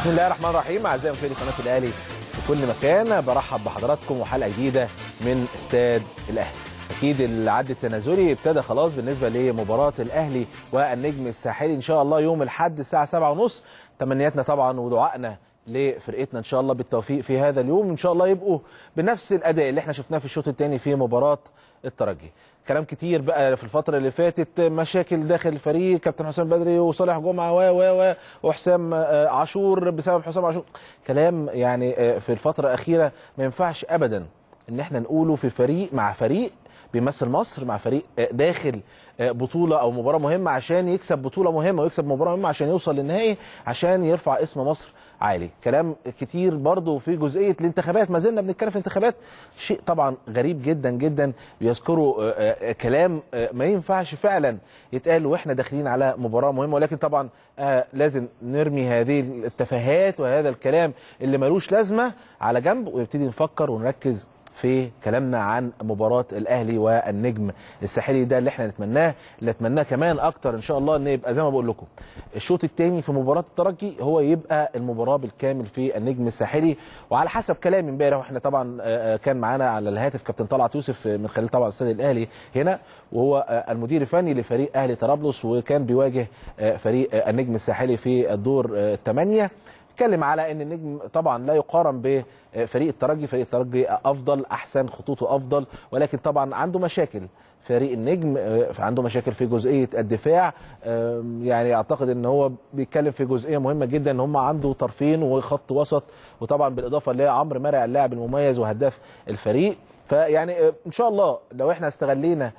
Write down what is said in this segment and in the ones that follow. بسم الله الرحمن الرحيم. اعزائي مشاهدي قناه الاهلي في كل مكان، برحب بحضراتكم وحلقه جديده من استاد الاهلي. اكيد العد التنازلي ابتدى خلاص بالنسبه لمباراه الاهلي والنجم الساحلي ان شاء الله يوم الاحد الساعه 7:30. تمنياتنا طبعا ودعائنا لفرقتنا ان شاء الله بالتوفيق في هذا اليوم، ان شاء الله يبقوا بنفس الاداء اللي احنا شفناه في الشوط الثاني في مباراه الترجي. كلام كتير بقى في الفتره اللي فاتت، مشاكل داخل الفريق، كابتن حسام بدري وصالح جمعه وحسام عاشور بسبب حسام عاشور. كلام يعني في الفتره الاخيره ما ينفعش ابدا ان احنا نقوله في فريق مع فريق بيمثل مصر، مع فريق داخل بطوله او مباراه مهمه، عشان يكسب بطوله مهمه ويكسب مباراه مهمه عشان يوصل للنهائي، عشان يرفع اسم مصر عالي. كلام كتير برضه في جزئيه الانتخابات، ما زلنا بنتكلم في الانتخابات، شيء طبعا غريب جدا جدا بيذكروا كلام ما ينفعش فعلا يتقال واحنا داخلين على مباراه مهمه. ولكن طبعا لازم نرمي هذه التفاهات وهذا الكلام اللي ملوش لازمه على جنب، ونبتدي نفكر ونركز في كلامنا عن مباراة الأهلي والنجم الساحلي. ده اللي احنا نتمناه، اللي نتمناه كمان أكتر إن شاء الله إن يبقى زي ما بقول لكم الشوط الثاني في مباراة الترجي هو يبقى المباراة بالكامل في النجم الساحلي. وعلى حسب كلام امبارح، واحنا طبعا كان معانا على الهاتف كابتن طلعت يوسف من خلال طبعا استاد الأهلي هنا، وهو المدير الفني لفريق أهلي طرابلس، وكان بيواجه فريق النجم الساحلي في الدور 8. اتكلم على ان النجم طبعا لا يقارن بفريق الترجي، فريق الترجي افضل، احسن، خطوطه افضل، ولكن طبعا عنده مشاكل. فريق النجم عنده مشاكل في جزئيه الدفاع، يعني اعتقد ان هو بيتكلم في جزئيه مهمه جدا، ان هم عنده طرفين وخط وسط، وطبعا بالاضافه لعمرو مرعي اللاعب المميز وهداف الفريق. فيعني ان شاء الله لو احنا استغلينا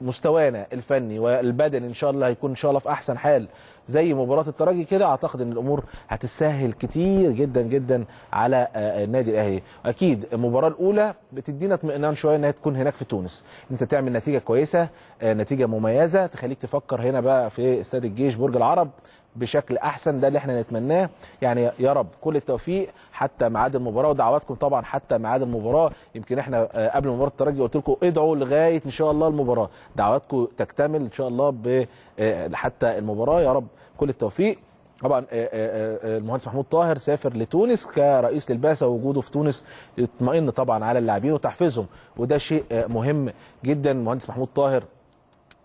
مستوانا الفني والبدني ان شاء الله هيكون ان شاء الله في احسن حال زي مباراه الترجي كده، اعتقد ان الامور هتتسهل كتير جدا جدا على النادي الاهلي. اكيد المباراه الاولى بتدينا اطمئنان شويه انها تكون هناك في تونس، انت تعمل نتيجه كويسه، نتيجه مميزه تخليك تفكر هنا بقى في استاد الجيش برج العرب بشكل احسن. ده اللي احنا نتمناه، يعني يا رب كل التوفيق حتى ميعاد المباراه، ودعواتكم طبعا حتى ميعاد المباراه. يمكن احنا قبل مباراه الترجي قلت لكم ادعوا لغايه ان شاء الله المباراه، دعواتكم تكتمل ان شاء الله حتى المباراه، يا رب كل التوفيق. طبعا المهندس محمود طاهر سافر لتونس كرئيس للبعثه، وجوده في تونس يطمئن طبعا على اللاعبين وتحفيزهم، وده شيء مهم جدا. المهندس محمود طاهر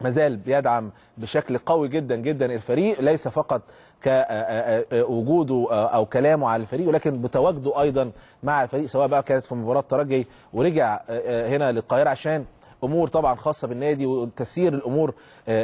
مازال بيدعم بشكل قوي جدا جدا الفريق، ليس فقط كوجوده او كلامه على الفريق، ولكن بتواجده ايضا مع الفريق، سواء بقى كانت في مباراه الترجي ورجع هنا للقاهره عشان امور طبعا خاصه بالنادي وتسيير الامور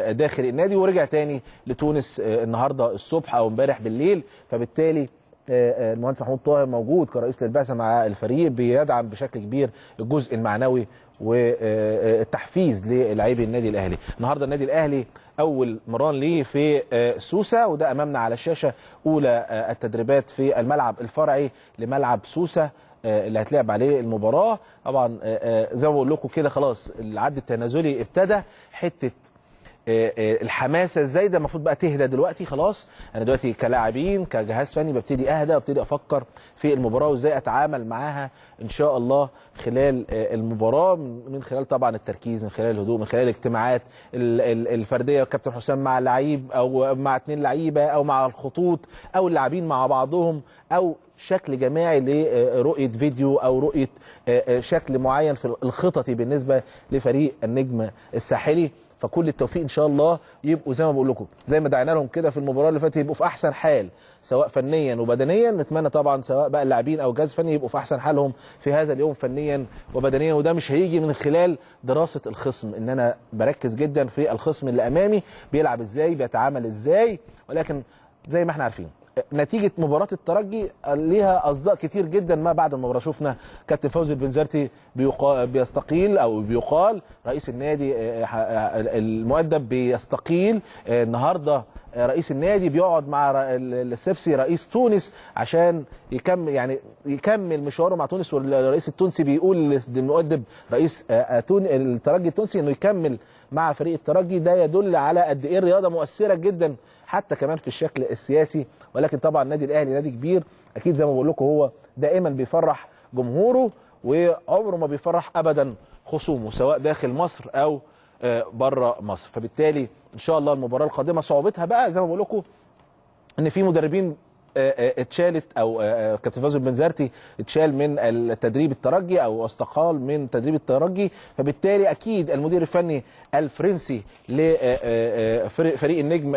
داخل النادي، ورجع تاني لتونس النهارده الصبح او امبارح بالليل. فبالتالي المهندس محمود طاهر موجود كرئيس للبعثه مع الفريق، بيدعم بشكل كبير الجزء المعنوي والتحفيز للاعبي النادي الاهلي. النهارده النادي الاهلي اول مران ليه في سوسه، وده امامنا على الشاشه اولى التدريبات في الملعب الفرعي لملعب سوسه اللي هتلعب عليه المباراه. طبعا زي ما بقول لكم كده خلاص العد التنازلي ابتدى، حته الحماسه الزايده المفروض بقى تهدى دلوقتي خلاص. انا دلوقتي كلاعبين كجهاز فني ببتدي اهدى، وابتدي افكر في المباراه وازاي اتعامل معاها ان شاء الله خلال المباراه، من خلال طبعا التركيز، من خلال الهدوء، من خلال الاجتماعات الفرديه، كابتن حسام مع لعيب او مع 2 لعيبه او مع الخطوط او اللاعبين مع بعضهم، او شكل جماعي لرؤيه فيديو او رؤيه شكل معين في الخططي بالنسبه لفريق النجم الساحلي. فكل التوفيق ان شاء الله، يبقوا زي ما بقول لكم زي ما دعينا لهم كده في المباراه اللي فاتت، يبقوا في احسن حال سواء فنيا وبدنيا. نتمنى طبعا سواء بقى اللاعبين او الجهاز الفني يبقوا في احسن حالهم في هذا اليوم فنيا وبدنيا، وده مش هيجي من خلال دراسه الخصم، ان انا بركز جدا في الخصم اللي امامي بيلعب ازاي، بيتعامل ازاي. ولكن زي ما احنا عارفين نتيجه مباراه الترجي ليها اصداء كتير جدا ما بعد المباراه. شفنا كابتن فوزي البنزرتي بيستقيل او بيقال، رئيس النادي المؤدب بيستقيل النهارده، رئيس النادي بيقعد مع السبسي رئيس تونس عشان يكمل مشواره مع تونس، والرئيس التونسي بيقول للمؤدب رئيس الترجي التونسي انه يكمل مع فريق الترجي. ده يدل على قد ايه الرياضه مؤثره جدا حتى كمان في الشكل السياسي. ولكن طبعا النادي الاهلي نادي كبير، اكيد زي ما بقول لكم هو دائما بيفرح جمهوره، وعمره ما بيفرح ابدا خصومه سواء داخل مصر او بره مصر. فبالتالي ان شاء الله المباراه القادمه صعوبتها بقى زي ما بقول لكم ان في مدربين اتشالت او كابتن فوزي البنزرتي اتشال من التدريب الترجي او استقال من تدريب الترجي، فبالتالي اكيد المدير الفني الفرنسي لفريق النجم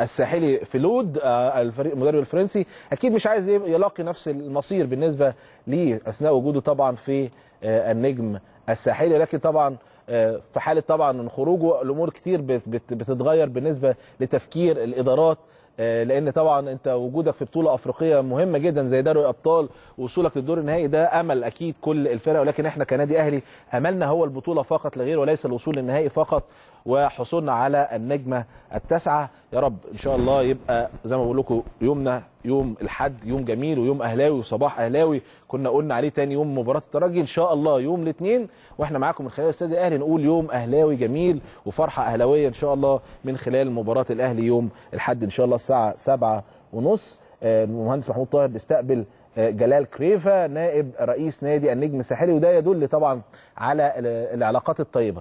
الساحلي في لود، الفريق المدرب الفرنسي اكيد مش عايز يلاقي نفس المصير بالنسبه ليه اثناء وجوده طبعا في النجم الساحلي. ولكن طبعا في حاله طبعا من خروجه الامور كتير بتتغير بالنسبه لتفكير الادارات، لان طبعا انت وجودك في بطوله افريقيه مهمه جدا زي دوري الابطال ووصولك للدور النهائي ده امل اكيد كل الفرق، ولكن احنا كنادي اهلي املنا هو البطوله فقط لا غير وليس الوصول للنهائي فقط وحصولنا على النجمه التاسعه. يا رب ان شاء الله يبقى زي ما بقول لكم يومنا يوم الاحد يوم جميل ويوم اهلاوي وصباح اهلاوي كنا قلنا عليه، تاني يوم مباراه الترجي ان شاء الله يوم الاثنين، واحنا معاكم من خلال استاد الاهلي نقول يوم اهلاوي جميل وفرحه اهلاويه ان شاء الله من خلال مباراه الاهلي يوم الاحد ان شاء الله الساعه 7:30. المهندس محمود طاهر بيستقبل جلال كريفه نائب رئيس نادي النجم الساحلي، وده يدل طبعا على العلاقات الطيبه.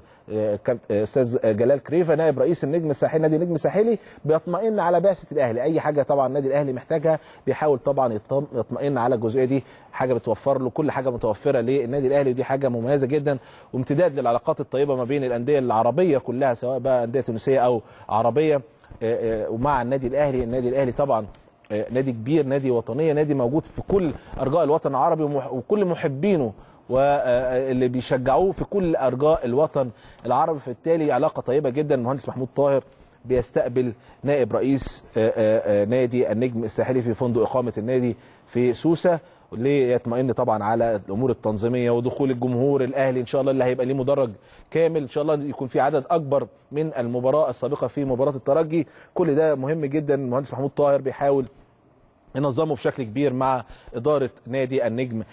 استاذ جلال كريفه نائب رئيس النجم الساحلي نادي النجم الساحلي بيطمئن على بعثه الاهلي، اي حاجه طبعا النادي الاهلي محتاجها بيحاول طبعا يطمئن على الجزئيه دي، حاجه بتوفر له كل حاجه متوفره للنادي الاهلي، ودي حاجه مميزه جدا وامتداد للعلاقات الطيبه ما بين الانديه العربيه كلها سواء بقى انديه تونسيه او عربيه ومع النادي الاهلي. النادي الاهلي طبعا نادي كبير، نادي وطنية، نادي موجود في كل أرجاء الوطن العربي وكل محبينه واللي بيشجعوه في كل أرجاء الوطن العربي، فبالتالي علاقة طيبة جدا. المهندس محمود طاهر بيستقبل نائب رئيس نادي النجم الساحلي في فندق إقامة النادي في سوسة ليطمئن طبعا على الامور التنظيميه ودخول الجمهور الاهلي ان شاء الله اللي هيبقى ليه مدرج كامل، ان شاء الله يكون في عدد اكبر من المباراه السابقه في مباراه الترجي. كل ده مهم جدا، المهندس محمود طاهر بيحاول ينظمه بشكل كبير مع اداره نادي النجم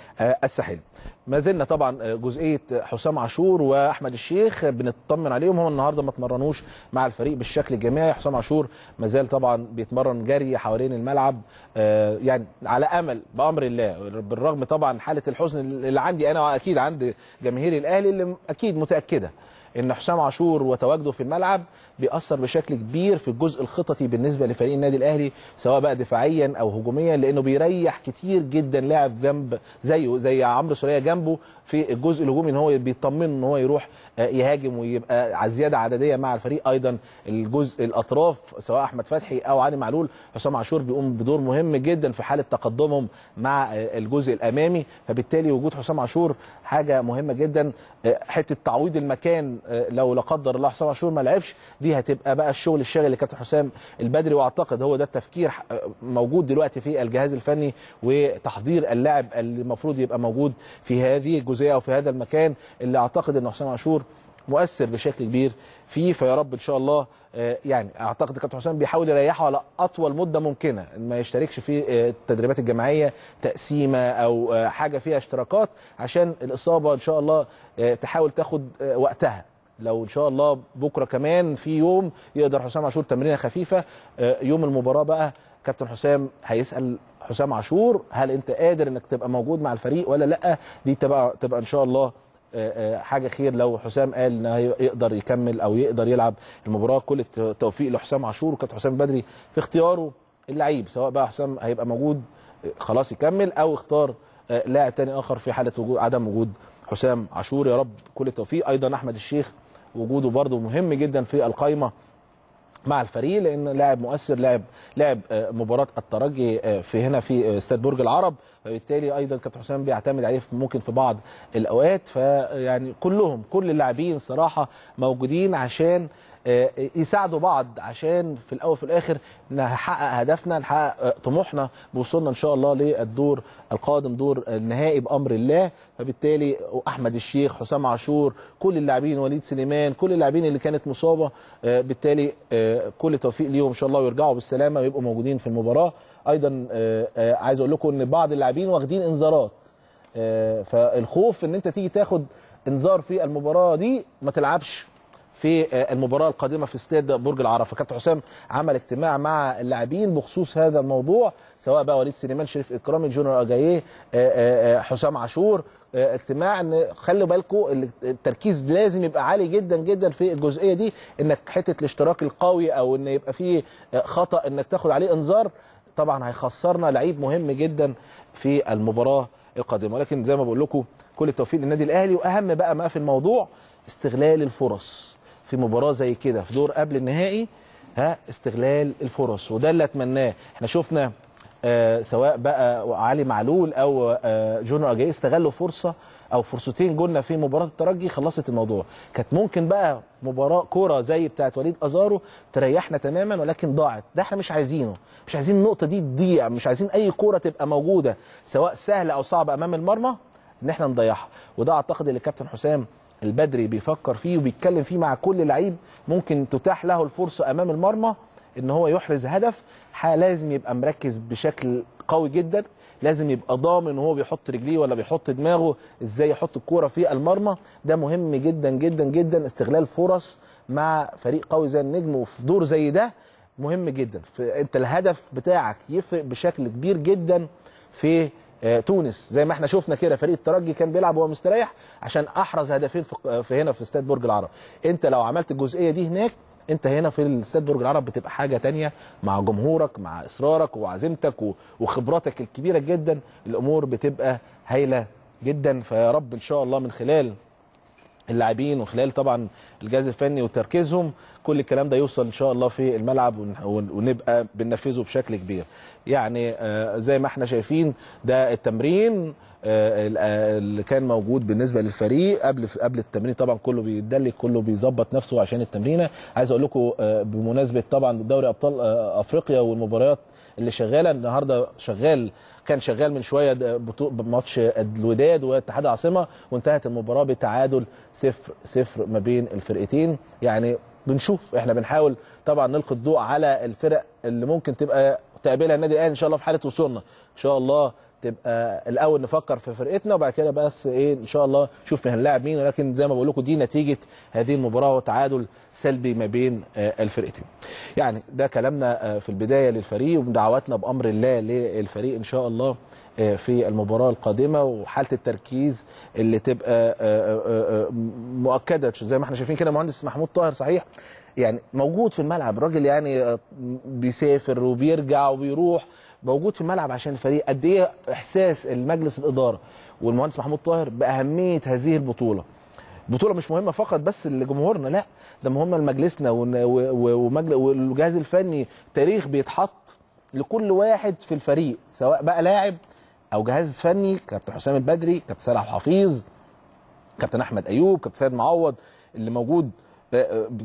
الساحلي. ما زلنا طبعا جزئيه حسام عاشور واحمد الشيخ بنطمن عليهم، هم النهارده ما اتمرنوش مع الفريق بالشكل الجماعي. حسام عاشور ما زال طبعا بيتمرن جري حوالين الملعب، يعني على امل بامر الله، بالرغم طبعا حاله الحزن اللي عندي انا واكيد عند جماهير الاهلي اللي اكيد متاكده ان حسام عاشور وتواجده في الملعب بيأثر بشكل كبير في الجزء الخططي بالنسبه لفريق النادي الاهلي سواء بقى دفاعيا او هجوميا، لانه بيريح كتير جدا لاعب جنب زيه زي عمرو سوريه جنبه في الجزء الهجومي، ان هو بيطمنه ان هو يروح يهاجم ويبقى على زياده عدديه مع الفريق. ايضا الجزء الاطراف سواء احمد فتحي او علي معلول، حسام عاشور بيقوم بدور مهم جدا في حاله تقدمهم مع الجزء الامامي، فبالتالي وجود حسام عاشور حاجه مهمه جدا. حته تعويض المكان لو لا قدر الله حسام عاشور ما لعبش، دي هتبقى بقى الشغل الشاغل لكابتن حسام البدري، واعتقد هو ده التفكير موجود دلوقتي في الجهاز الفني وتحضير اللاعب اللي المفروض يبقى موجود في هذه الجزئيه او في هذا المكان اللي اعتقد ان حسام عاشور مؤثر بشكل كبير فيه. فيا رب ان شاء الله، يعني اعتقد كابتن حسام بيحاول يريحه على اطول مده ممكنه، ما يشتركش في التدريبات الجماعيه تقسيمه او حاجه فيها اشتراكات عشان الاصابه ان شاء الله تحاول تاخد وقتها. لو ان شاء الله بكره كمان في يوم يقدر حسام عاشور تمرينه خفيفه، يوم المباراه بقى كابتن حسام هيسال حسام عاشور هل انت قادر انك تبقى موجود مع الفريق ولا لا، دي تبقى ان شاء الله حاجه خير لو حسام قال انه يقدر يكمل او يقدر يلعب المباراه. كل التوفيق لحسام عاشور وكابتن حسام بدري في اختياره اللعيب، سواء بقى حسام هيبقى موجود خلاص يكمل او اختار لاعب تاني اخر في حاله عدم وجود حسام عاشور. يا رب كل التوفيق. ايضا احمد الشيخ وجوده برضه مهم جدا في القايمه مع الفريق، لان لاعب مؤثر، لاعب مباراه الترجي في هنا في استاد برج العرب، فبالتالي ايضا كابتن حسام بيعتمد عليه ممكن في بعض الاوقات. فيعني كلهم كل اللاعبين صراحه موجودين عشان يساعدوا بعض، عشان في الاول وفي الاخر نحقق هدفنا، نحقق طموحنا بوصولنا ان شاء الله للدور القادم دور النهائي بامر الله. فبالتالي احمد الشيخ، حسام عاشور، كل اللاعبين، وليد سليمان، كل اللاعبين اللي كانت مصابه، بالتالي كل توفيق ليهم ان شاء الله ويرجعوا بالسلامه ويبقوا موجودين في المباراه. ايضا عايز اقول لكم ان بعض اللاعبين واخدين انذارات، فالخوف ان انت تيجي تاخد انذار في المباراه دي ما تلعبش في المباراه القادمه في استاد برج العرب. فكابتن حسام عمل اجتماع مع اللاعبين بخصوص هذا الموضوع، سواء بقى وليد سليمان، شريف اكرامي، جونيور اجايه، حسام عاشور، اجتماع ان خلوا بالكم التركيز لازم يبقى عالي جدا جدا في الجزئيه دي، انك حته الاشتراك القوي او ان يبقى فيه خطا انك تاخد عليه انذار طبعا هيخسرنا لعيب مهم جدا في المباراه القادمه. ولكن زي ما بقول لكم كل التوفيق للنادي الاهلي. واهم بقى ما في الموضوع استغلال الفرص في مباراه زي كده في دور قبل النهائي. استغلال الفرص وده اللي اتمناه. احنا شفنا سواء بقى علي معلول او جونيور اجايه استغلوا فرصه او فرصتين جولنا في مباراه الترجي خلصت الموضوع. كانت ممكن بقى مباراه كوره زي بتاعه وليد ازارو تريحنا تماما ولكن ضاعت. ده احنا مش عايزينه، مش عايزين النقطه دي تضيع، مش عايزين اي كوره تبقى موجوده سواء سهله او صعبه امام المرمى ان احنا نضيعها. وده اعتقد اللي الكابتن حسام البدري بيفكر فيه وبيتكلم فيه مع كل لعيب ممكن تتاح له الفرصه امام المرمى ان هو يحرز هدف. لازم يبقى مركز بشكل قوي جدا، لازم يبقى ضامن هو بيحط رجليه ولا بيحط دماغه، ازاي يحط الكوره في المرمى. ده مهم جدا جدا جدا. استغلال فرص مع فريق قوي زي النجم وفي دور زي ده مهم جدا. انت الهدف بتاعك يفرق بشكل كبير جدا في تونس زي ما احنا شفنا كده. فريق الترجي كان بيلعب وهو مستريح عشان احرز هدفين في هنا في استاد برج العرب. انت لو عملت الجزئيه دي هناك، انت هنا في الاستاد برج العرب بتبقى حاجه تانية مع جمهورك، مع اصرارك وعزيمتك وخبراتك الكبيره جدا. الامور بتبقى هايله جدا. فيا رب ان شاء الله من خلال اللاعبين وخلال طبعا الجهاز الفني وتركيزهم كل الكلام ده يوصل ان شاء الله في الملعب ونبقى بننفذه بشكل كبير. يعني زي ما احنا شايفين ده التمرين اللي كان موجود بالنسبه للفريق قبل التمرين. طبعا كله بيدلك، كله بيظبط نفسه عشان التمرينه. عايز اقول لكم بمناسبه طبعا دوري ابطال افريقيا والمباريات اللي شغاله النهارده، كان شغال من شويه ماتش الوداد واتحاد العاصمه وانتهت المباراه بتعادل 0-0 ما بين الفرقتين. يعني بنشوف احنا بنحاول طبعا نلقي الضوء على الفرق اللي ممكن تبقى تقابلها النادي الاهلي ان شاء الله في حاله وصولنا. ان شاء الله تبقى الاول نفكر في فرقتنا وبعد كده بس ان شاء الله نشوف هنلاعب مين. ولكن زي ما بقول لكم دي نتيجه هذه المباراه وتعادل سلبي ما بين الفرقتين. يعني ده كلامنا في البدايه للفريق ودعواتنا بامر الله للفريق ان شاء الله في المباراه القادمه وحاله التركيز اللي تبقى مؤكده زي ما احنا شايفين كده. مهندس محمود طاهر صحيح يعني موجود في الملعب، الراجل يعني بيسافر وبيرجع وبيروح موجود في الملعب عشان الفريق. قد ايه احساس المجلس الاداره والمهندس محمود طاهر باهميه هذه البطوله. البطوله مش مهمه فقط بس لجمهورنا، لا ده مهمه لمجلسنا والجهاز الفني. تاريخ بيتحط لكل واحد في الفريق سواء بقى لاعب او جهاز فني. كابتن حسام البدري، كابتن سعد حفيظ، كابتن احمد ايوب، كابتن سيد معوض اللي موجود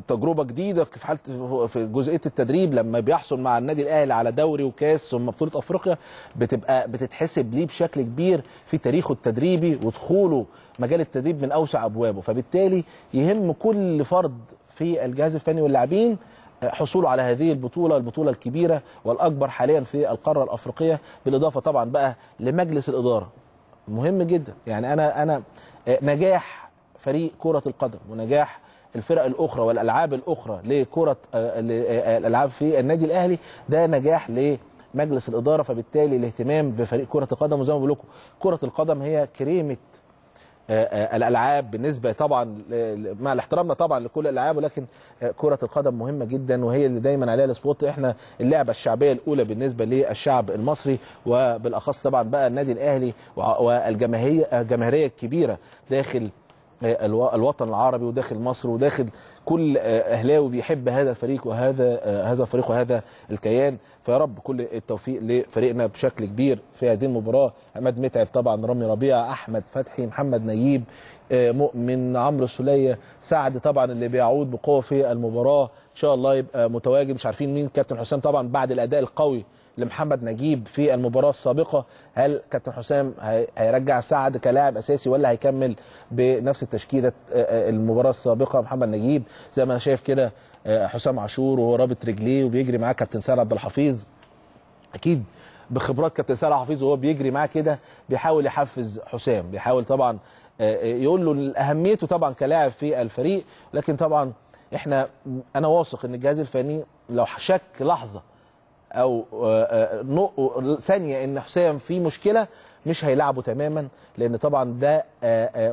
تجربه جديده في حاله في جزئيه التدريب لما بيحصل مع النادي الاهلي على دوري وكاس ثم بطوله افريقيا بتبقى بتتحسب ليه بشكل كبير في تاريخه التدريبي ودخوله مجال التدريب من اوسع ابوابه. فبالتالي يهم كل فرد في الجهاز الفني واللاعبين حصوله على هذه البطوله الكبيره والاكبر حاليا في القاره الافريقيه. بالاضافه طبعا بقى لمجلس الاداره مهم جدا. يعني انا نجاح فريق كره القدم ونجاح الفرق الاخرى والالعاب الاخرى لكره الالعاب في النادي الاهلي ده نجاح لمجلس الاداره. فبالتالي الاهتمام بفريق كره القدم وزي ما بقول لكم كره القدم هي كريمه الالعاب بالنسبه طبعا مع احترامنا طبعا لكل الالعاب ولكن كره القدم مهمه جدا وهي اللي دايما عليها السبوت. احنا اللعبه الشعبيه الاولى بالنسبه للشعب المصري وبالاخص طبعا بقى النادي الاهلي والجماهيريه الكبيره داخل الوطن العربي وداخل مصر وداخل كل اهلاوي بيحب هذا الفريق وهذا الفريق وهذا الكيان. فيا رب كل التوفيق لفريقنا بشكل كبير في هذه المباراه. عماد متعب طبعا، رامي ربيعه، احمد فتحي، محمد نجيب، مؤمن عمرو سوريه، سعد طبعا اللي بيعود بقوه في المباراه ان شاء الله يبقى متواجد. مش عارفين مين كابتن حسام طبعا بعد الاداء القوي لمحمد نجيب في المباراه السابقه. هل كابتن حسام هيرجع سعد كلاعب اساسي ولا هيكمل بنفس التشكيله المباراه السابقه؟ محمد نجيب زي ما انا شايف كده، حسام عاشور وهو رابط رجليه وبيجري معاه كابتن سعد عبد الحفيظ اكيد بخبرات كابتن سعد حفيظ وهو بيجري معاه كده بيحاول يحفز حسام، بيحاول طبعا يقول له اهميته طبعا كلاعب في الفريق. لكن طبعا انا واثق ان الجهاز الفني لو شك لحظه او ثانيه ان حسام في مشكله مش هيلعبه تماما، لان طبعا ده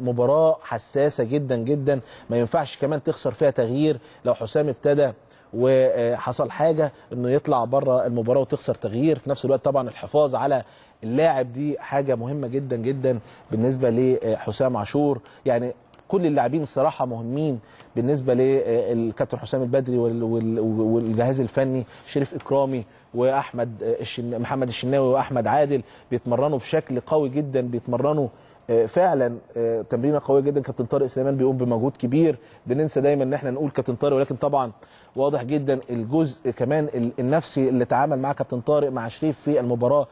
مباراه حساسه جدا جدا ما ينفعش كمان تخسر فيها تغيير. لو حسام ابتدى وحصل حاجه انه يطلع بره المباراه وتخسر تغيير. في نفس الوقت طبعا الحفاظ على اللاعب دي حاجه مهمه جدا جدا بالنسبه لحسام عاشور. يعني كل اللاعبين الصراحه مهمين بالنسبه للكابتن حسام البدري والجهاز الفني، شريف اكرامي واحمد محمد الشناوي واحمد عادل بيتمرنوا بشكل قوي جدا، بيتمرنوا فعلا تمرينه قويه جدا. كابتن طارق سليمان بيقوم بمجهود كبير، بننسى دايما ان احنا نقول كابتن طارق، ولكن طبعا واضح جدا الجزء كمان النفسي اللي تعامل مع كابتن طارق مع شريف في المباراه،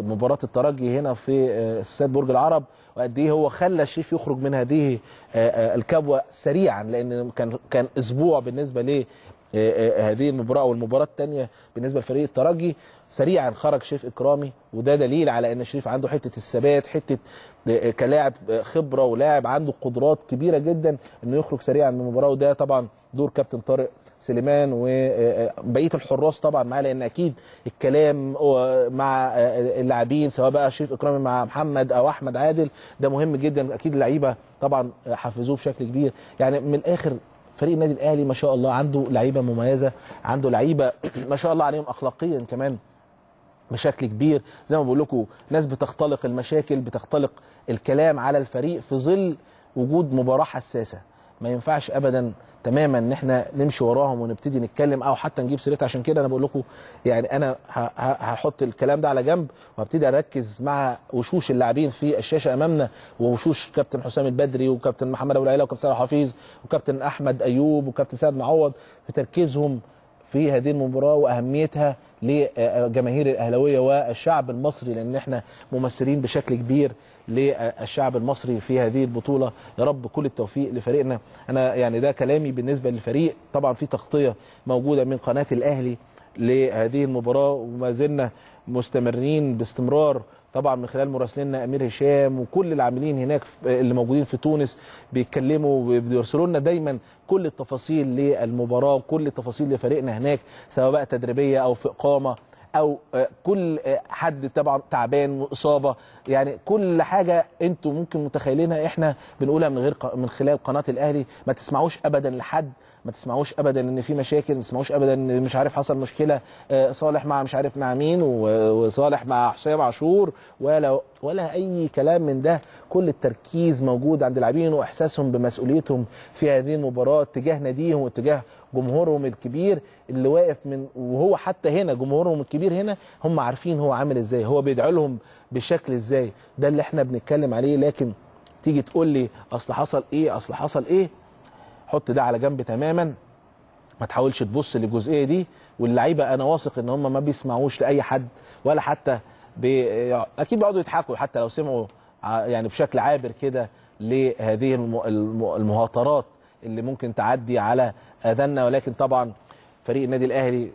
مباراه الترجي هنا في استاد برج العرب، وقد ايه هو خلى شريف يخرج من هذه الكبوه سريعا، لان كان اسبوع بالنسبه ل هذه المباراه او المباراه الثانيه بالنسبه لفريق الترجي. سريعا خرج شريف اكرامي، وده دليل على ان شريف عنده حته الثبات، حته كلاعب خبره ولاعب عنده قدرات كبيره جدا انه يخرج سريعا من المباراه، وده طبعا دور كابتن طارق سليمان وبقيه الحراس طبعا معاه، لان اكيد الكلام مع اللاعبين سواء بقى شريف اكرامي مع محمد او احمد عادل ده مهم جدا. اكيد اللعيبه طبعا حفزوه بشكل كبير. يعني من الاخر فريق النادي الاهلي ما شاء الله عنده لعيبه مميزه، عنده لعيبه ما شاء الله عليهم اخلاقيا كمان بشكل كبير. زي ما بقول لكم، ناس بتختلق المشاكل، بتختلق الكلام على الفريق في ظل وجود مباراه حساسه. ما ينفعش ابدا تماما ان احنا نمشي وراهم ونبتدي نتكلم او حتى نجيب سيرتها. عشان كده انا بقول لكم يعني انا هحط الكلام ده على جنب وهبتدي اركز مع وشوش اللاعبين في الشاشه امامنا، ووشوش كابتن حسام البدري وكابتن محمد ابو العيله وكابتن سعد حفيظ وكابتن احمد ايوب وكابتن سعد معوض، في تركيزهم في هذه المباراه واهميتها لجماهير الاهلاويه والشعب المصري، لان احنا ممثلين بشكل كبير للشعب المصري في هذه البطوله. يا رب كل التوفيق لفريقنا. انا يعني ده كلامي بالنسبه للفريق. طبعا في تغطيه موجوده من قناه الاهلي لهذه المباراه، وما زلنا مستمرين باستمرار طبعا من خلال مراسليننا امير هشام وكل العاملين هناك اللي موجودين في تونس، بيتكلموا وبيرسلوا لنا دايما كل التفاصيل للمباراه وكل التفاصيل لفريقنا هناك، سواء بقى تدريبيه او في اقامه او كل حد طبعا تعبان واصابه. يعني كل حاجه انتم ممكن متخيلينها احنا بنقولها من خلال قناه الاهلي. ما تسمعوش ابدا لحد، ما تسمعوش ابدا ان في مشاكل، ما تسمعوش ابدا ان مش عارف حصل مشكله صالح مع مش عارف مع مين وصالح مع حسام عاشور ولا اي كلام من ده. كل التركيز موجود عند اللاعبين واحساسهم بمسؤوليتهم في هذه المباراه تجاه ناديهم وتجاه جمهورهم الكبير اللي واقف من وهو حتى هنا. جمهورهم الكبير هنا هم عارفين هو عامل ازاي، هو بيدعي لهم بشكل ازاي، ده اللي احنا بنتكلم عليه. لكن تيجي تقول لي اصل حصل ايه، اصل حصل ايه، حط ده على جنب تماما، ما تحاولش تبص للجزئيه دي. واللعيبه انا واثق ان هم ما بيسمعوش لاي حد، ولا حتى اكيد بيقعدوا يضحكوا حتى لو سمعوا يعني بشكل عابر كده لهذه المهاترات اللي ممكن تعدي على اذاننا. ولكن طبعا فريق النادي الاهلي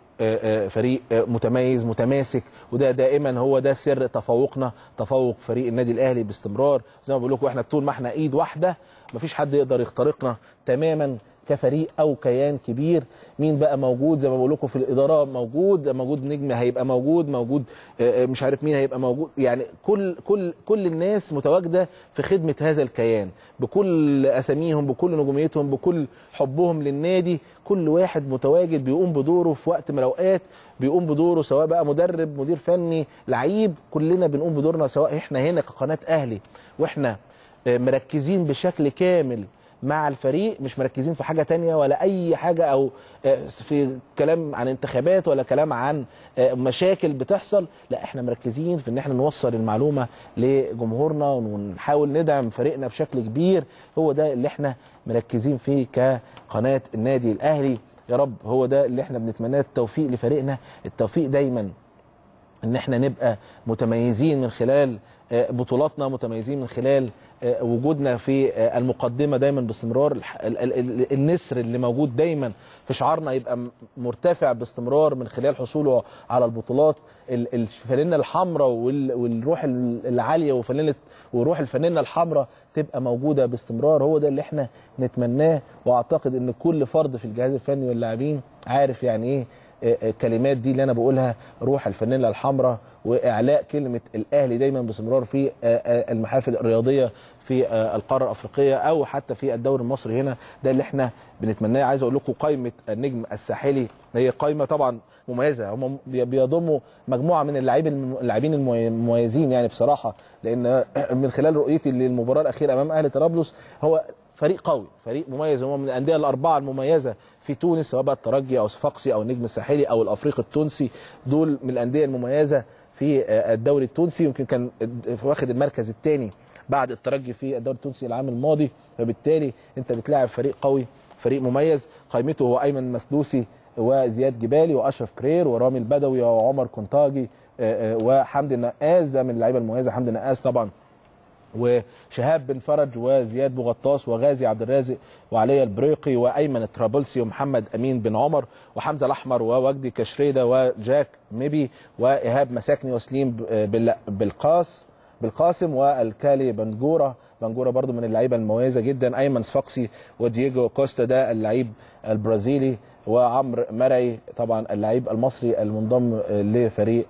فريق متميز متماسك، وده دائما هو ده سر تفوقنا، تفوق فريق النادي الاهلي باستمرار. زي ما بقول لكم، احنا طول ما احنا ايد واحده مفيش حد يقدر يخترقنا تماما كفريق او كيان كبير. مين بقى موجود؟ زي ما بقول لكم في الاداره موجود نجم هيبقى موجود مش عارف مين هيبقى موجود. يعني كل الناس متواجده في خدمه هذا الكيان بكل اساميهم، بكل نجوميتهم، بكل حبهم للنادي. كل واحد متواجد بيقوم بدوره في وقت من الاوقات، بيقوم بدوره سواء بقى مدرب، مدير فني، لعيب، كلنا بنقوم بدورنا. سواء احنا هنا كقناه اهلي واحنا مركزين بشكل كامل مع الفريق، مش مركزين في حاجه تانية ولا اي حاجه، او في كلام عن انتخابات ولا كلام عن مشاكل بتحصل، لا احنا مركزين في ان احنا نوصل المعلومه لجمهورنا ونحاول ندعم فريقنا بشكل كبير. هو ده اللي احنا مركزين فيه كقناه النادي الاهلي. يا رب هو ده اللي احنا بنتمناه، التوفيق لفريقنا، التوفيق دايما ان احنا نبقى متميزين من خلال بطولاتنا، متميزين من خلال وجودنا في المقدمه دايما باستمرار. النسر اللي موجود دايما في شعارنا يبقى مرتفع باستمرار من خلال حصوله على البطولات. الفانله الحمراء والروح العاليه وروح الفانله الحمراء تبقى موجوده باستمرار. هو ده اللي احنا نتمناه، واعتقد ان كل فرد في الجهاز الفني واللاعبين عارف يعني ايه الكلمات دي اللي انا بقولها روح الفانيلا الحمراء واعلاء كلمه الاهلي دايما باستمرار في المحافل الرياضيه في القاره الافريقيه او حتى في الدوري المصري هنا، ده اللي احنا بنتمناه. عايز اقول لكم قائمه النجم الساحلي هي قائمه طبعا مميزه، هم بيضموا مجموعه من اللاعبين المميزين يعني بصراحه، لان من خلال رؤيتي للمباراه الاخيره امام اهلي طرابلس هو فريق قوي، فريق مميز، هو من الانديه الاربعه المميزه في تونس، سواء بقى الترجي او صفاقسي او النجم الساحلي او الافريق التونسي، دول من الانديه المميزه في الدوري التونسي. يمكن كان واخد المركز الثاني بعد الترجي في الدوري التونسي العام الماضي، فبالتالي انت بتلاعب فريق قوي، فريق مميز. قائمته هو ايمن مسدوسي وزياد جبالي واشرف كرير ورامي البدوي وعمر كنتاجي وحمد النقاز، ده من اللعيبه المميزه حمد النقاز طبعا، وشهاب بن فرج وزياد بوغطاس وغازي عبد الرازق وعلي البريقي وايمن الطرابلسي ومحمد امين بن عمر وحمزه الاحمر ووجدي كشريده وجاك ميبي وايهاب مساكني وسليم بالقاسم والكالي بنجوره برضو من اللعيبه المميزه جدا، ايمن صفقسي ودييجو كوستا ده اللعيب البرازيلي وعمرو مرعي طبعا اللعيب المصري المنضم لفريق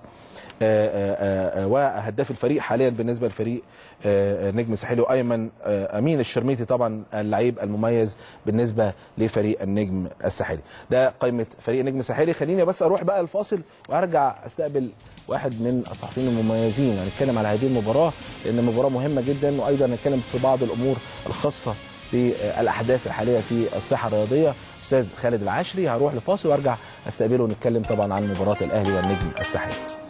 وهداف الفريق حاليا بالنسبه لفريق النجم الساحلي، وايمن امين الشرميتي طبعا اللعيب المميز بالنسبه لفريق النجم الساحلي. ده قائمه فريق النجم الساحلي. خليني بس اروح بقى الفاصل وارجع استقبل واحد من الصحفيين المميزين، هنتكلم على هذه المباراه لان المباراه مهمه جدا، وايضا هنتكلم في بعض الامور الخاصه بالاحداث الحاليه في الساحه الرياضيه. استاذ خالد العشري، هروح لفاصل وارجع استقبله ونتكلم طبعا عن مباراه الاهلي والنجم الساحلي.